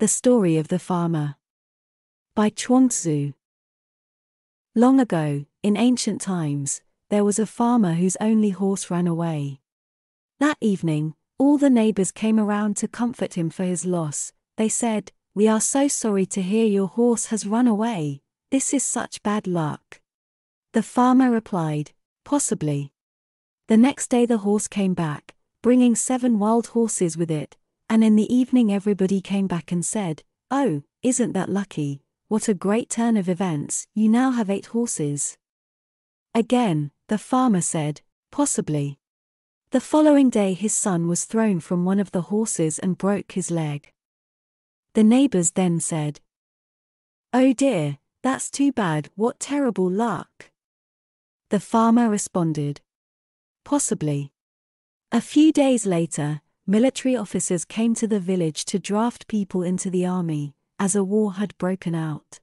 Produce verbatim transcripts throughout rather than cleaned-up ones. The Story of the Farmer by Zhuangzi. Long ago, in ancient times, there was a farmer whose only horse ran away. That evening, all the neighbors came around to comfort him for his loss. They said, "We are so sorry to hear your horse has run away. This is such bad luck." The farmer replied, "Possibly." The next day the horse came back, bringing seven wild horses with it. And in the evening everybody came back and said, "Oh, isn't that lucky? What a great turn of events, you now have eight horses." Again, the farmer said, "Possibly." The following day his son was thrown from one of the horses and broke his leg. The neighbors then said, "Oh dear, that's too bad, what terrible luck." The farmer responded, "Possibly." A few days later, military officers came to the village to draft people into the army, as a war had broken out.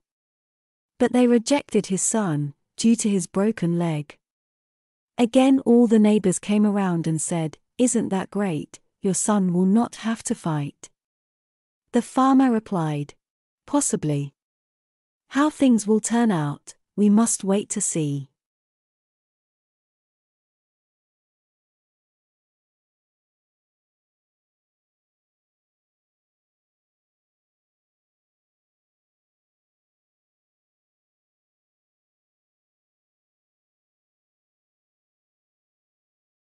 But they rejected his son, due to his broken leg. Again all the neighbors came around and said, "Isn't that great, your son will not have to fight." The farmer replied, "Possibly." How things will turn out, we must wait to see.